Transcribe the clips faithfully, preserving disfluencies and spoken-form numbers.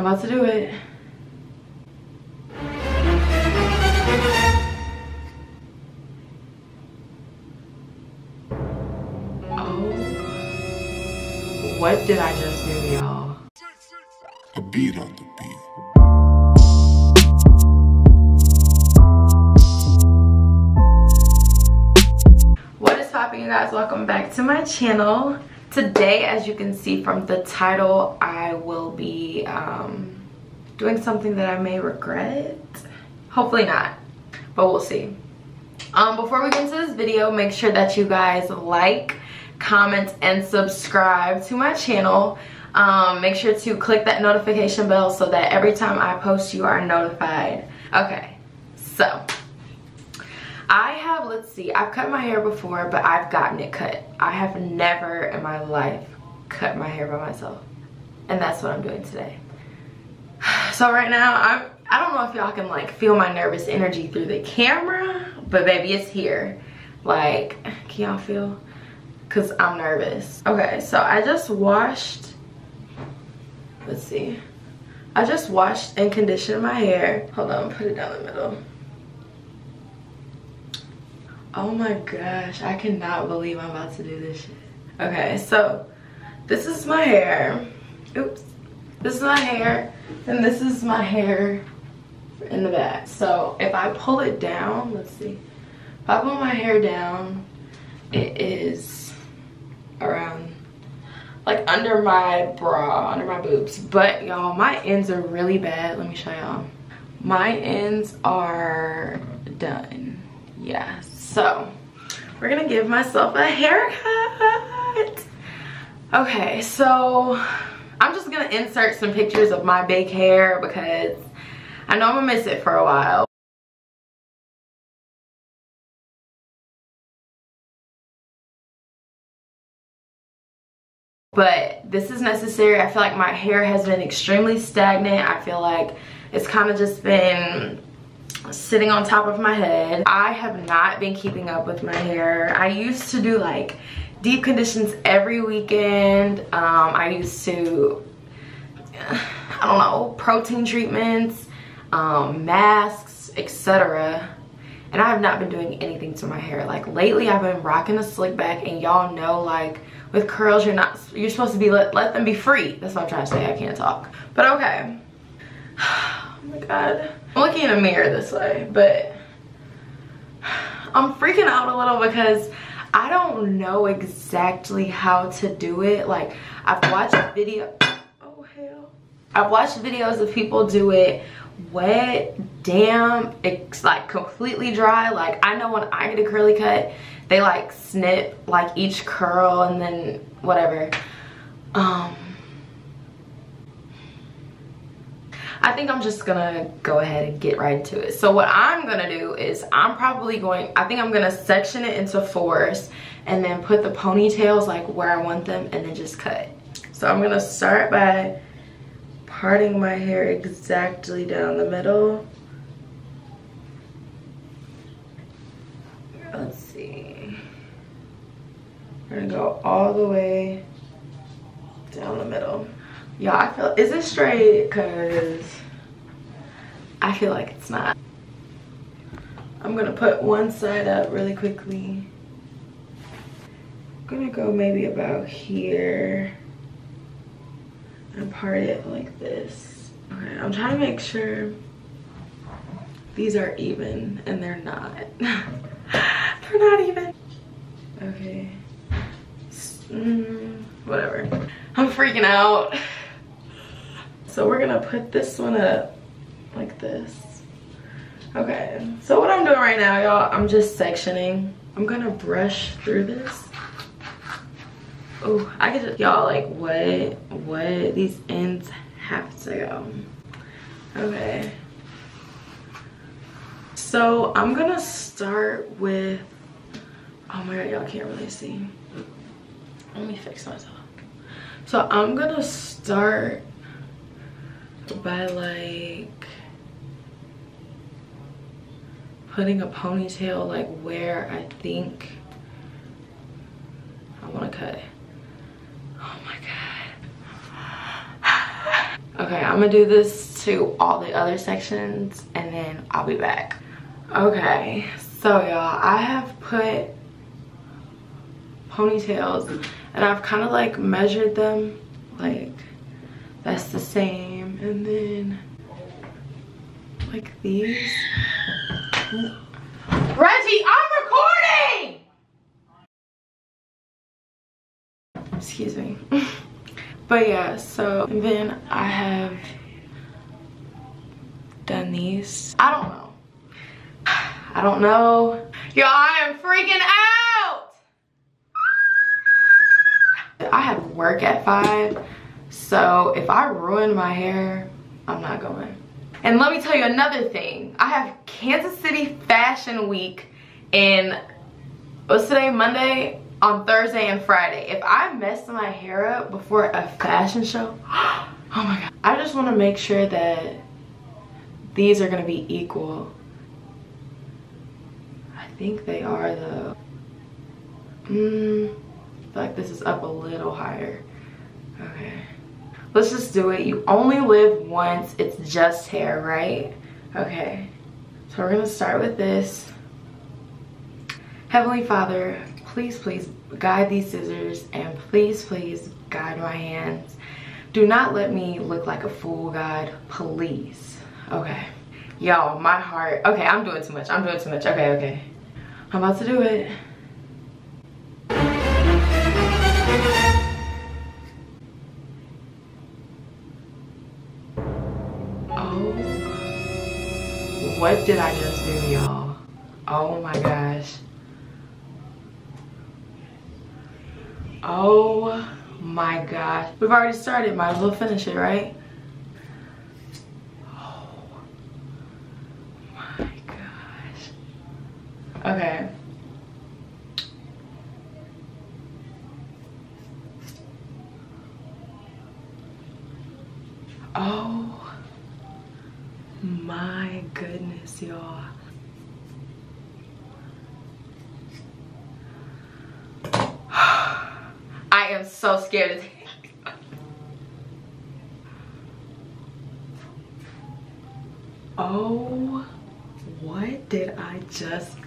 I'm about to do it. Oh, what did I just do, y'all? A beat on the beat. What is poppin', you guys? Welcome back to my channel. Today, as you can see from the title, I will be um, doing something that I may regret. Hopefully not, but we'll see. Um, before we get into this video, make sure that you guys like, comment, and subscribe to my channel. Um, make sure to click that notification bell so that every time I post, you are notified. Okay, so I have, let's see, I've cut my hair before, but I've gotten it cut. I have never in my life cut my hair by myself. And that's what I'm doing today. So right now, I'm, I don't know if y'all can like feel my nervous energy through the camera, but baby, it's here. Like, can y'all feel? Cause I'm nervous. Okay, so I just washed, let's see. I just washed and conditioned my hair. Hold on, put it down the middle. Oh my gosh, I cannot believe I'm about to do this shit. Okay, so this is my hair. Oops. This is my hair, and this is my hair in the back. So if I pull it down, let's see. If I pull my hair down, it is around, like under my bra, under my boobs. But y'all, my ends are really bad. Let me show y'all. My ends are done. Yes. So, we're gonna give myself a haircut. Okay, so I'm just gonna insert some pictures of my big hair because I know I'm gonna miss it for a while. But this is necessary. I feel like my hair has been extremely stagnant. I feel like it's kind of just been sitting on top of my head. I have not been keeping up with my hair. I used to do like deep conditions every weekend. Um, I used to, I don't know, protein treatments, um, masks, et cetera. And I have not been doing anything to my hair. Like lately I've been rocking a slick back, and y'all know like with curls you're not, you're supposed to be, let, let them be free. That's what I'm trying to say, I can't talk. But okay. Oh my God. I'm looking in a mirror this way, but I'm freaking out a little because I don't know exactly how to do it. Like I've watched video, oh hell, I've watched videos of people do it wet, damp, it's like completely dry. Like I know when I get a curly cut, they like snip like each curl and then whatever. Um. I think I'm just gonna go ahead and get right to it. So what I'm gonna do is I'm probably going, I think I'm gonna section it into fours and then put the ponytails like where I want them and then just cut. So I'm gonna start by parting my hair exactly down the middle. Let's see. We're gonna go all the way down the middle. Y'all, I feel, is it straight? Cause I feel like it's not. I'm gonna put one side up really quickly. I'm gonna go maybe about here and part it like this. Okay, I'm trying to make sure these are even, and they're not. They're not even. Okay, mm, whatever. I'm freaking out. So we're gonna put this one up like this. Okay, so what I'm doing right now, y'all, I'm just sectioning. I'm gonna brush through this. Oh, I get y'all like what, what? These ends have to go. Okay. So I'm gonna start with, oh my God, y'all can't really see. Let me fix myself. So I'm gonna start by like putting a ponytail like where I think I want to cut. Oh my God. Okay, I'm gonna do this to all the other sections and then I'll be back. Okay, so y'all, I have put ponytails and I've kind of like measured them, like that's the same, and then like these. Reggie, I'm recording! Excuse me. But yeah, so then I have done these. I don't know. I don't know. Y'all, I am freaking out! I have work at five, so if I ruin my hair, I'm not going. And let me tell you another thing. I have Kansas City Fashion Week in, what's today, Monday? On Thursday and Friday. If I mess my hair up before a fashion show, oh my god. I just wanna make sure that these are gonna be equal. I think they are though. Mm, I feel like this is up a little higher. Okay. Let's just do it. You only live once. It's just hair, right? Okay. So we're gonna start with this. Heavenly Father, please, please guide these scissors and please, please guide my hands. Do not let me look like a fool, God, please. Okay. Y'all, my heart. Okay, I'm doing too much. I'm doing too much. Okay, okay. I'm about to do it. Oh. What did I just do, y'all? Oh my gosh. Oh my gosh. We've already started. Might as well finish it, right? Oh my gosh. Okay. Oh my goodness, y'all. I am so scared. Oh, what did I just,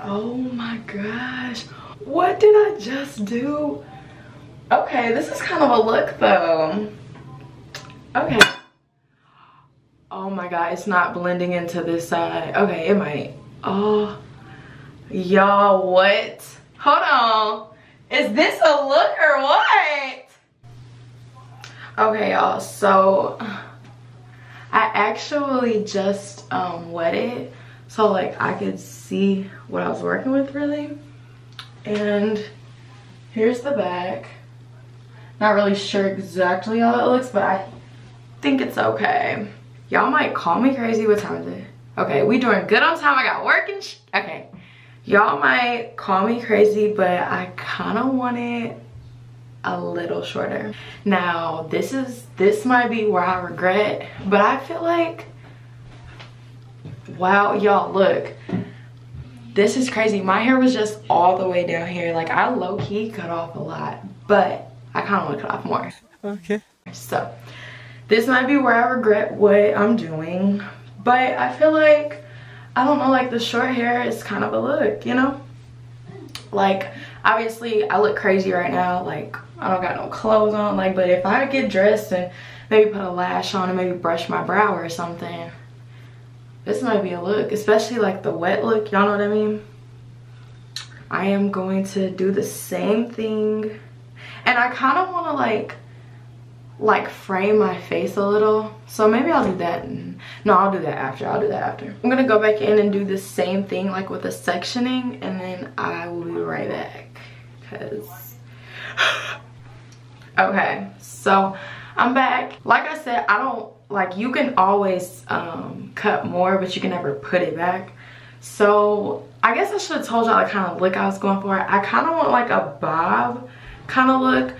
oh my gosh. What did I just do? Okay, this is kind of a look though. Okay. Oh my god, it's not blending into this side. Okay, it might. Oh, y'all, what? Hold on. Is this a look or what? Okay, y'all, so I actually just um, wet it so like I could see what I was working with really. And here's the back. Not really sure exactly how it looks, but I think it's okay. Y'all might call me crazy. What time is it? Okay, we doing good on time. I got work and sh okay. Y'all might call me crazy, but I kind of want it a little shorter. Now, this is this might be where I regret, but I feel like, wow, y'all, look. This is crazy. My hair was just all the way down here. Like, I low-key cut off a lot, but I kind of want to cut off more. Okay. So, this might be where I regret what I'm doing, but I feel like, I don't know, like the short hair is kind of a look, you know? Like, obviously I look crazy right now, like I don't got no clothes on, like, but if I get dressed and maybe put a lash on and maybe brush my brow or something, this might be a look, especially like the wet look, y'all know what I mean? I am going to do the same thing. And I kind of want to like, like frame my face a little, so maybe I'll do that. No, I'll do that after. I'll do that after. I'm gonna go back in and do the same thing like with the sectioning, and then I will be right back because okay, so I'm back. Like I said, I don't like, you can always um cut more, but you can never put it back. So I guess I should have told y'all the kind of look I was going for. I kind of want like a bob kind of look,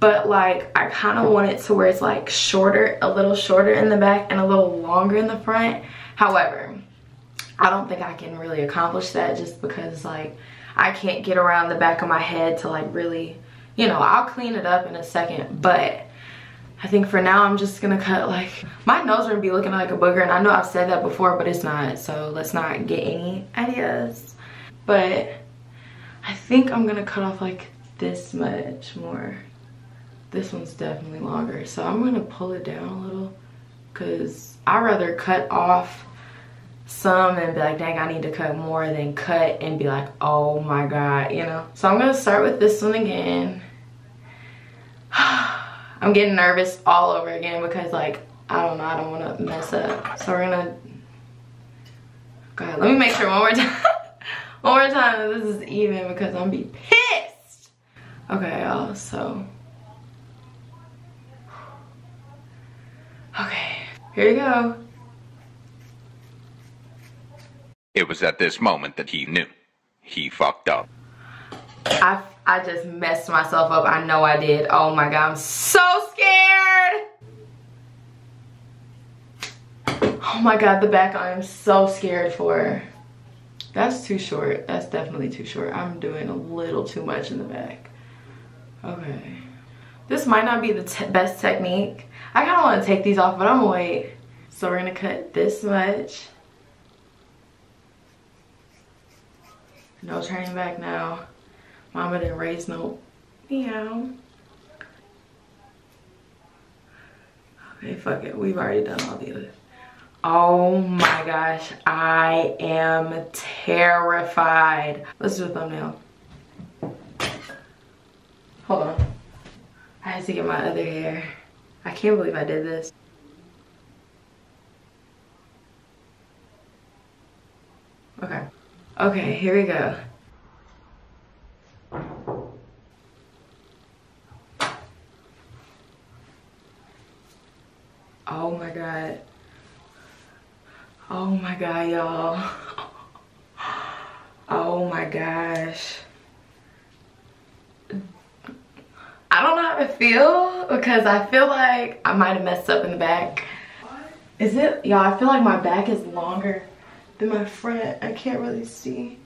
but like I kind of want it to where it's like shorter, a little shorter in the back and a little longer in the front. However, I don't think I can really accomplish that just because like I can't get around the back of my head to like really, you know, I'll clean it up in a second, but I think for now I'm just gonna cut like, my nose gonna be looking like a booger, and I know I've said that before, but it's not, so let's not get any ideas. But I think I'm gonna cut off like this much more. This one's definitely longer, so I'm gonna pull it down a little, cause I'd rather cut off some and be like, dang, I need to cut more than cut and be like, oh my God, you know? So I'm gonna start with this one again. I'm getting nervous all over again because like, I don't know, I don't wanna mess up. So we're gonna, God, let me make sure one more time. One more time that this is even, because I'm be pissed. Okay, y'all, so. Okay, here you go. It was at this moment that he knew. He fucked up. I, I just messed myself up. I know I did. Oh my God, I'm so scared. Oh my God, the back I am so scared for. That's too short. That's definitely too short. I'm doing a little too much in the back. Okay. This might not be the te- best technique. I kind of want to take these off, but I'm gonna wait. So we're gonna cut this much. No turning back now. Mama didn't raise no meow. Okay, fuck it. We've already done all the other. Oh my gosh, I am terrified. Let's do a thumbnail. Hold on. I had to get my other hair. I can't believe I did this. Okay. Okay, here we go. Oh my God. Oh my God, y'all. Oh my gosh. I don't know how to feel, because I feel like I might have messed up in the back. Is it? Y'all, I feel like my back is longer than my front. I can't really see.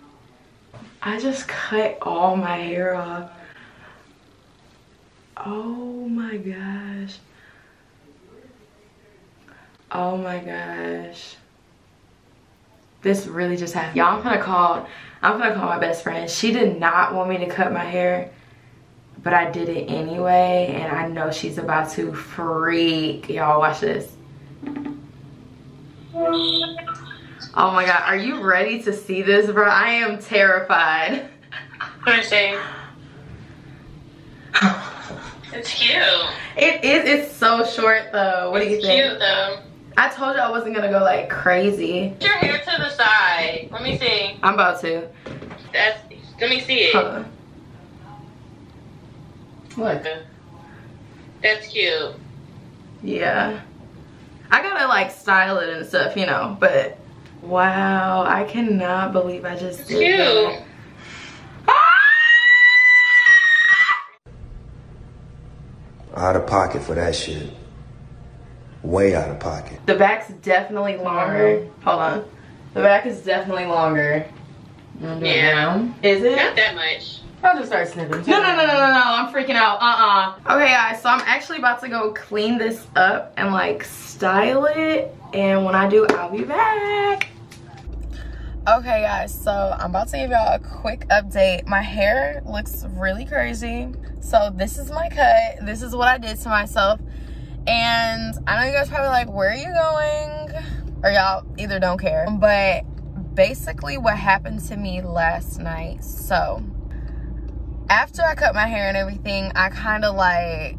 I just cut all my hair off. Oh my gosh. Oh my gosh. This really just happened. Y'all, I'm gonna call, I'm gonna call my best friend. She did not want me to cut my hair, but I did it anyway, and I know she's about to freak. Y'all, watch this. Oh my God, are you ready to see this, bro? I am terrified. What do I say? It's cute. It is, it's so short though. What it's do you think? It's cute though. I told you I wasn't gonna go like crazy. Put your hair to the side. Let me see. I'm about to. That's, let me see it. Hold on. Look. That's cute. Yeah. I gotta like style it and stuff, you know, but wow, I cannot believe I just it's did cute. That. Out of pocket for that shit. Way out of pocket. The back's definitely longer. Hold on. The back is definitely longer. Yeah. Is it? Not that much. I'll just start snipping. No, no, no, no, no, no. I'm freaking out. Uh-uh. Okay, guys. So I'm actually about to go clean this up and like style it. And when I do, I'll be back. Okay, guys. So I'm about to give y'all a quick update. My hair looks really crazy. So this is my cut. This is what I did to myself. And I know you guys probably like, where are you going? Or y'all either don't care. But basically what happened to me last night. So after I cut my hair and everything, I kind of like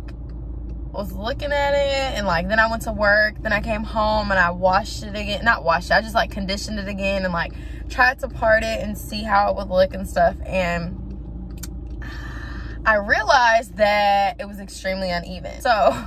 was looking at it. And like, then I went to work. Then I came home and I washed it again. Not washed it. I just like conditioned it again. And like tried to part it and see how it would look and stuff. And I realized that it was extremely uneven. So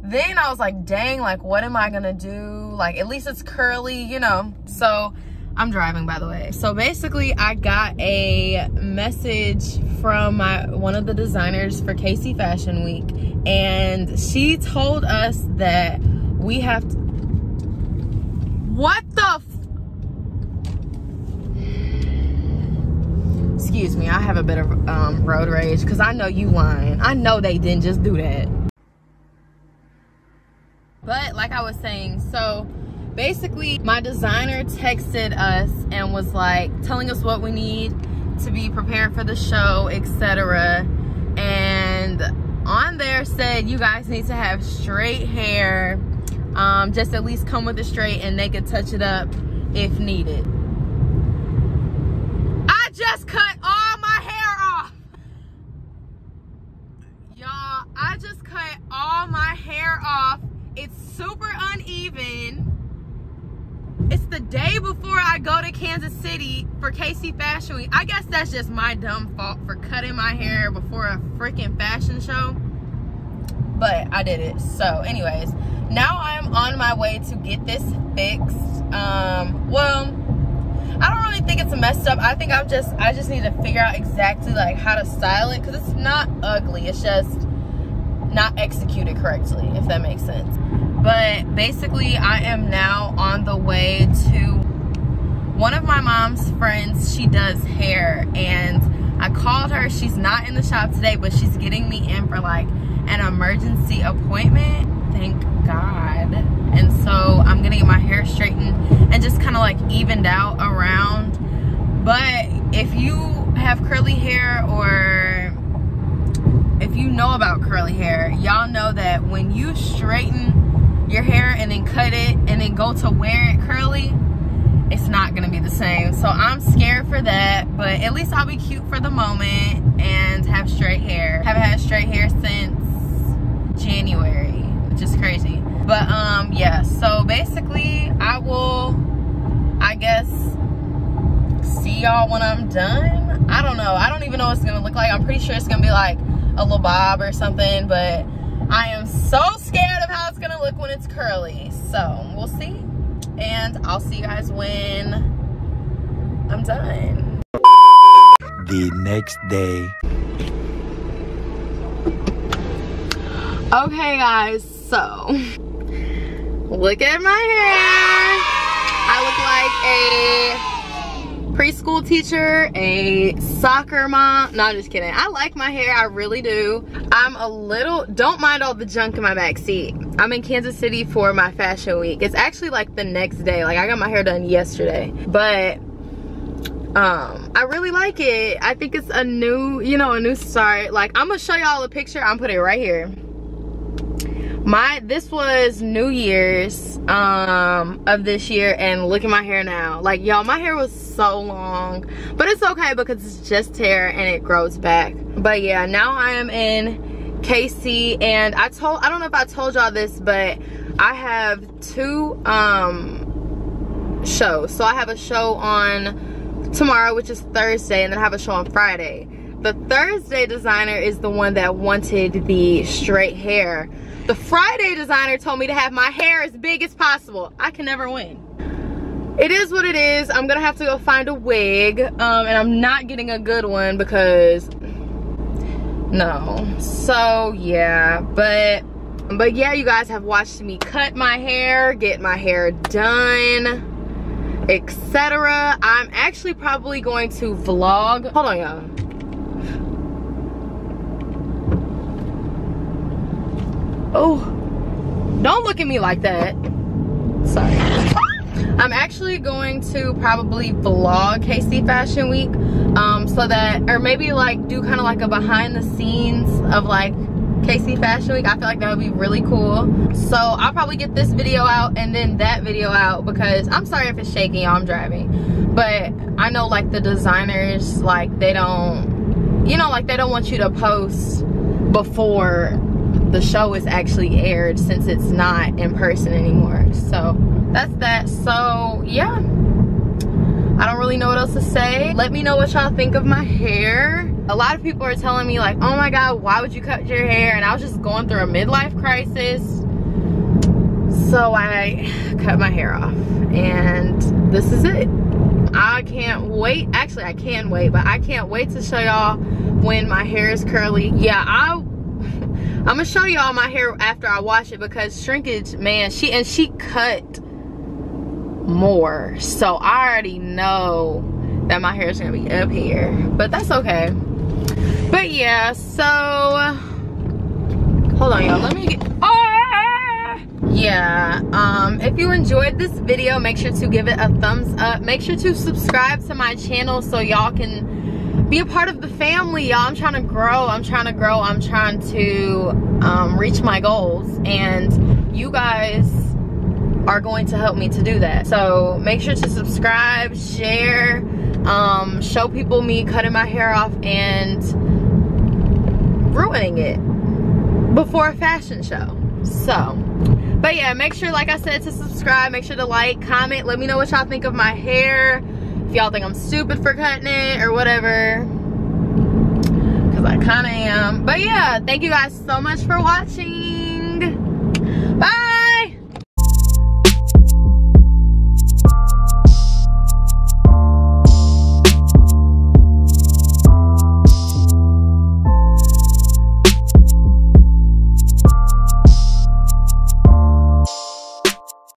then I was like, dang, like, what am I gonna do? Like, at least it's curly, you know? So I'm driving, by the way. So basically I got a message from my, one of the designers for K C Fashion Week. And she told us that we have to, what the f excuse me, I have a bit of um, road rage, cause I know you lying. I know they didn't just do that. But like I was saying, so basically my designer texted us and was like telling us what we need to be prepared for the show, et cetera. And on there said you guys need to have straight hair, um, just at least come with it straight, and they could touch it up if needed. I just cut all my hair off. Y'all, I just cut all my hair off. It's super uneven. It's the day before I go to Kansas City for K C Fashion Week. I guess that's just my dumb fault for cutting my hair before a freaking fashion show. But I did it. So anyways, now I'm on my way to get this fixed. Um, well, I don't really think it's messed up. I think I'm just, I just need to figure out exactly like how to style it, because it's not ugly. It's just not executed correctly, if that makes sense. But basically, I am now on the way to one of my mom's friends. She does hair, and I called her. She's not in the shop today, but she's getting me in for like an emergency appointment. Thank God. And so I'm gonna get my hair straightened and just kind of like evened out around. But if you have curly hair, or if you know about curly hair, y'all know that when you straighten your hair and then cut it and then go to wear it curly, it's not gonna be the same. So I'm scared for that, but at least I'll be cute for the moment and have straight hair. Haven't had straight hair since January, which is crazy. But um yeah, so basically I will, I guess, see y'all when I'm done. I don't know. I don't even know what it's gonna look like. I'm pretty sure it's gonna be like a little bob or something, but I am so scared of how it's gonna look when it's curly. So we'll see, and I'll see you guys when I'm done. The next day. Okay guys, so look at my hair. I look like a preschool teacher, a soccer mom. No, I'm just kidding. I like my hair, I really do. I'm a little, don't mind all the junk in my back seat. I'm in Kansas City for my fashion week. It's actually like the next day. Like I got my hair done yesterday, but um, I really like it. I think it's a new, you know, a new start. Like I'm gonna show y'all a picture. I'm putting it right here. My, this was New Year's um, of this year, and look at my hair now. Like y'all, my hair was so long, but it's okay because it's just hair and it grows back. But yeah, now I am in K C, and I told, I don't know if I told y'all this, but I have two um, shows. So I have a show on tomorrow, which is Thursday, and then I have a show on Friday. The Thursday designer is the one that wanted the straight hair. The Friday designer told me to have my hair as big as possible. I can never win. It is what it is. I'm gonna have to go find a wig, um, and I'm not getting a good one because no. So yeah, but but yeah, you guys have watched me cut my hair, get my hair done, et cetera. I'm actually probably going to vlog. Hold on, y'all. Oh, don't look at me like that. Sorry. I'm actually going to probably vlog K C Fashion Week, um, so that, or maybe like do kind of like a behind the scenes of like K C Fashion Week. I feel like that would be really cool. So I'll probably get this video out and then that video out, because I'm sorry if it's shaking, y'all, I'm driving. But I know like the designers, like they don't, you know, like they don't want you to post before the show is actually aired, since it's not in person anymore. So that's that. So yeah, I don't really know what else to say. Let me know what y'all think of my hair. A lot of people are telling me like, oh my God, why would you cut your hair? And I was just going through a midlife crisis, so I cut my hair off, and this is it. I can't wait. Actually, I can wait, but I can't wait to show y'all when my hair is curly. Yeah, I I'm gonna show y'all my hair after I wash it, because shrinkage, man, she and she cut more. So I already know that my hair is gonna be up here, but that's okay. But yeah, so hold on y'all, let me get, oh! yeah, um, if you enjoyed this video, make sure to give it a thumbs up. Make sure to subscribe to my channel so y'all can be a part of the family, y'all. I'm trying to grow. I'm trying to grow. I'm trying to um, reach my goals, and you guys are going to help me to do that. So make sure to subscribe, share, um, show people me cutting my hair off and ruining it before a fashion show. So, but yeah, make sure, like I said, to subscribe. Make sure to like, comment, let me know what y'all think of my hair, if y'all think I'm stupid for cutting it or whatever, because I kind of am. But yeah, thank you guys so much for watching. Bye.